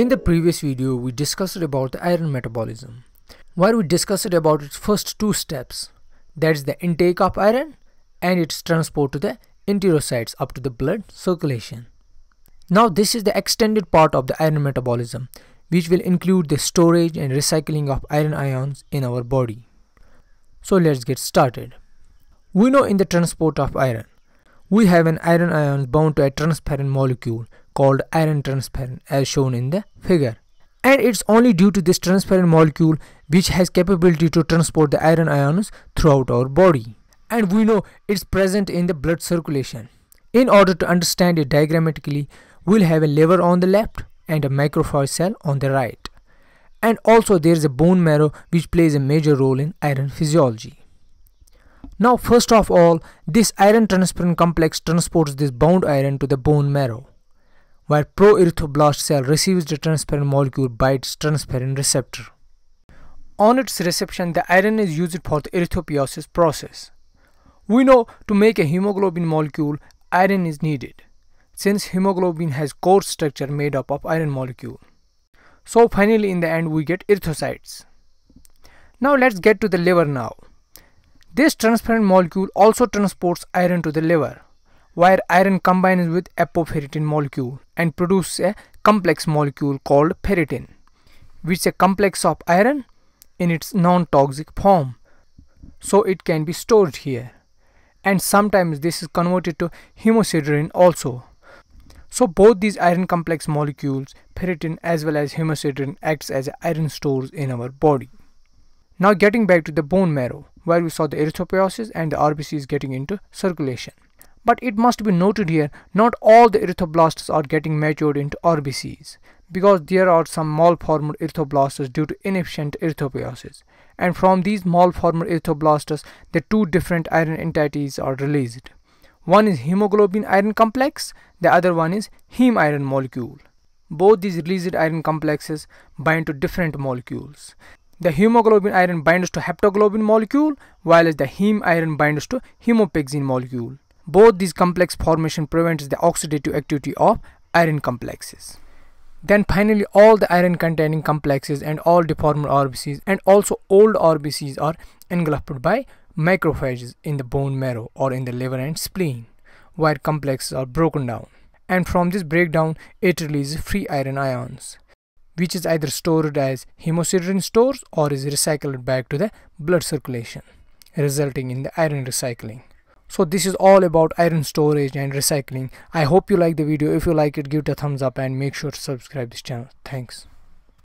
In the previous video, we discussed about the iron metabolism, where we discussed about its first two steps, that is the intake of iron and its transport to the enterocytes up to the blood circulation. Now this is the extended part of the iron metabolism, which will include the storage and recycling of iron ions in our body. So let's get started. We know in the transport of iron, we have an iron ion bound to a transparent molecule called iron transferrin, as shown in the figure. And it's only due to this transparent molecule which has capability to transport the iron ions throughout our body. And we know it's present in the blood circulation. In order to understand it diagrammatically, we'll have a liver on the left and a macrophage cell on the right. And also there is a bone marrow which plays a major role in iron physiology. Now first of all, this iron transferrin complex transports this bound iron to the bone marrow, where pro-erythroblast cell receives the transferrin molecule by its transferrin receptor. On its reception, the iron is used for the erythropoiesis process. We know to make a hemoglobin molecule, iron is needed, since hemoglobin has core structure made up of iron molecule. So finally in the end we get erythrocytes. Now let's get to the liver now. This transferrin molecule also transports iron to the liver, where iron combines with apoferritin molecule and produces a complex molecule called ferritin, which is a complex of iron in its non-toxic form, so it can be stored here. And sometimes this is converted to hemosiderin also. So both these iron complex molecules, ferritin as well as hemosiderin, acts as iron stores in our body. Now getting back to the bone marrow, where we saw the erythropoiesis and the RBCs getting into circulation. But it must be noted here, not all the erythroblasts are getting matured into RBCs, because there are some malformed erythroblasts due to inefficient erythropoiesis. And from these malformed erythroblasts, the two different iron entities are released. One is hemoglobin iron complex, the other one is heme iron molecule. Both these released iron complexes bind to different molecules. The hemoglobin iron binds to haptoglobin molecule, while the heme iron binds to hemopexin molecule. Both these complex formation prevents the oxidative activity of iron complexes. Then finally all the iron containing complexes and all deformed RBCs and also old RBCs are engulfed by macrophages in the bone marrow or in the liver and spleen, where complexes are broken down. And from this breakdown it releases free iron ions, which is either stored as hemosiderin stores or is recycled back to the blood circulation, resulting in the iron recycling. So this is all about iron storage and recycling. I hope you like the video. If you like it, give it a thumbs up and make sure to subscribe this channel. Thanks.